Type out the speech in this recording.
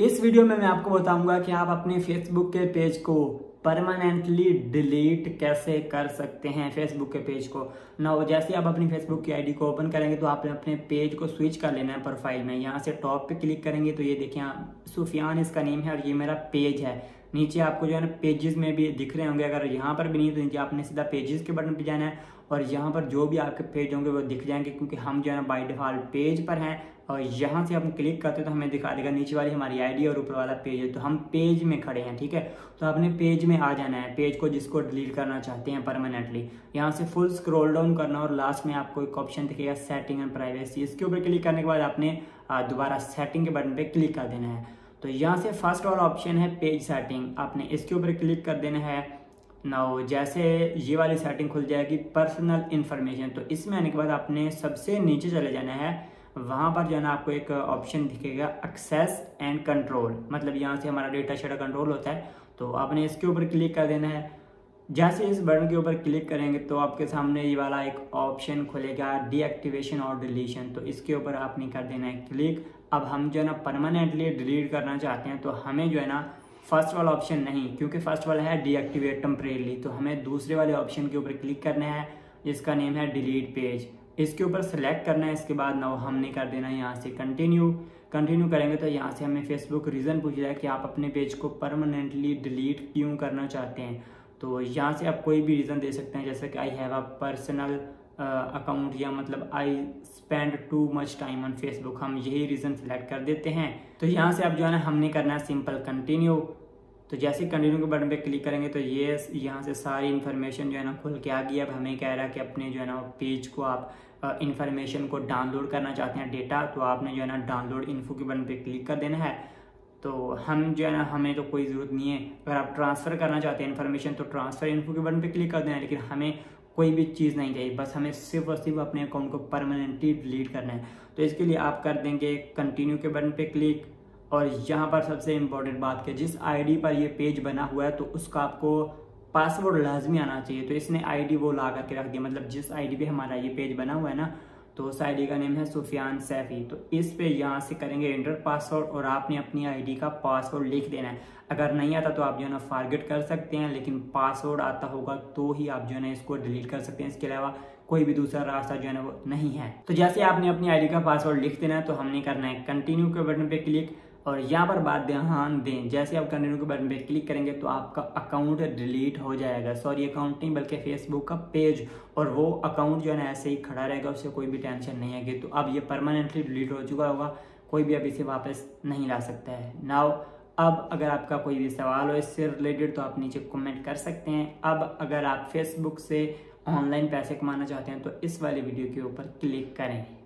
इस वीडियो में मैं आपको बताऊंगा कि आप अपने फेसबुक के पेज को परमानेंटली डिलीट कैसे कर सकते हैं। फेसबुक के पेज को ना जैसे आप अपनी फेसबुक की आईडी को ओपन करेंगे तो आपने अपने पेज को स्विच कर लेना है प्रोफाइल में। यहाँ से टॉप पे क्लिक करेंगे तो ये देखिए सुफियान इसका नेम है और ये मेरा पेज है। नीचे आपको जो है ना पेजेस में भी दिख रहे होंगे, अगर यहाँ पर भी नहीं तो नीचे आपने सीधा पेजेस के बटन पर जाना है और यहाँ पर जो भी आपके पेज होंगे वो दिख जाएंगे, क्योंकि हम जो है ना बाय डिफ़ॉल्ट पेज पर हैं और यहाँ से हम क्लिक करते हैं तो हमें दिखा देगा नीचे वाली हमारी आईडी और ऊपर वाला पेज है। तो हम पेज में खड़े हैं, ठीक है। तो आपने पेज में आ जाना है, पेज को जिसको डिलीट करना चाहते हैं परमानेंटली। यहाँ से फुल स्क्रॉल डाउन करना और लास्ट में आपको एक ऑप्शन दिखेगा सेटिंग एंड प्राइवेसी। इसके ऊपर क्लिक करने के बाद आपने दोबारा सेटिंग के बटन पर क्लिक कर देना है। तो यहाँ से फर्स्ट वाला ऑप्शन है पेज सेटिंग, आपने इसके ऊपर क्लिक कर देना है। नाउ जैसे ये वाली सेटिंग खुल जाएगी पर्सनल इन्फॉर्मेशन, तो इसमें आने के बाद आपने सबसे नीचे चले जाना है। वहाँ पर जो है ना आपको एक ऑप्शन दिखेगा एक्सेस एंड कंट्रोल, मतलब यहाँ से हमारा डेटा शेटा कंट्रोल होता है। तो आपने इसके ऊपर क्लिक कर देना है। जैसे इस बटन के ऊपर क्लिक करेंगे तो आपके सामने ये वाला एक ऑप्शन खुलेगा डीएक्टिवेशन और डिलीशन, तो इसके ऊपर आपने कर देना है क्लिक। अब हम जो है ना परमानेंटली डिलीट करना चाहते हैं तो हमें जो है ना फर्स्ट वाला ऑप्शन नहीं, क्योंकि फर्स्ट वाला है डीएक्टिवेट टेम्परेरीली, तो हमें दूसरे वाले ऑप्शन के ऊपर क्लिक करना है जिसका नेम है डिलीट पेज। इसके ऊपर सेलेक्ट करना है, इसके बाद नाउ हमने कर देना है यहाँ से कंटिन्यू। कंटिन्यू करेंगे तो यहाँ से हमें फेसबुक रीज़न पूछ रहा है कि आप अपने पेज को परमानेंटली डिलीट क्यों करना चाहते हैं। तो यहाँ से आप कोई भी रीज़न दे सकते हैं, जैसे कि I have a personal account या मतलब I spend too much time on Facebook, हम यही रीज़न सेलेक्ट कर देते हैं। तो यहाँ से आप जो है ना हमने करना है सिंपल कंटिन्यू। तो जैसे कंटिन्यू के बटन पे क्लिक करेंगे तो ये यहाँ से सारी इन्फॉर्मेशन जो है ना खुल के आ गई। अब हमें कह रहा है कि अपने जो है ना पेज को आप इन्फॉर्मेशन को डाउनलोड करना चाहते हैं डेटा, तो आपने जो है ना डाउनलोड इन्फो के बटन पे क्लिक कर देना है। तो हम जो है ना हमें तो कोई ज़रूरत नहीं है, अगर आप ट्रांसफ़र करना चाहते हैं इन्फॉर्मेशन तो ट्रांसफ़र इन्फो के बटन पे क्लिक कर देना है, लेकिन हमें कोई भी चीज़ नहीं चाहिए, बस हमें सिर्फ और सिर्फ अपने अकाउंट को परमानेंटली डिलीट करना है। तो इसके लिए आप कर देंगे कंटिन्यू के बटन पे क्लिक। और यहाँ पर सबसे इम्पोर्टेंट बात कि जिस आईडी पर ये पेज बना हुआ है तो उसका आपको पासवर्ड लाजमी आना चाहिए। तो इसने आईडी वो ला करके रख दिया, मतलब जिस आईडी पे हमारा ये पेज बना हुआ है ना, तो उस आईडी का नेम है सुफियान सैफी। तो इस पे यहाँ से करेंगे एंटर पासवर्ड और आपने अपनी आईडी का पासवर्ड लिख देना है। अगर नहीं आता तो आप जो है ना फॉरगेट कर सकते हैं, लेकिन पासवर्ड आता होगा तो ही आप जो है ना इसको डिलीट कर सकते हैं, इसके अलावा कोई भी दूसरा रास्ता जो है ना वो नहीं है। तो जैसे आपने अपनी आईडी का पासवर्ड लिख देना है तो हमने करना है कंटिन्यू के बटन पर क्लिक। और यहाँ पर बात ध्यान दें, जैसे आप कंटिन्यू के बटन पे क्लिक करेंगे तो आपका अकाउंट डिलीट हो जाएगा, सॉरी अकाउंट नहीं बल्कि फेसबुक का पेज, और वो अकाउंट जो है ना ऐसे ही खड़ा रहेगा, उससे कोई भी टेंशन नहीं आएगी। तो अब ये परमानेंटली डिलीट हो चुका होगा, कोई भी अब इसे वापस नहीं ला सकता है। नाउ अब अगर आपका कोई भी सवाल हो इससे रिलेटेड तो आप नीचे कमेंट कर सकते हैं। अब अगर आप फेसबुक से ऑनलाइन पैसे कमाना चाहते हैं तो इस वाले वीडियो के ऊपर क्लिक करें।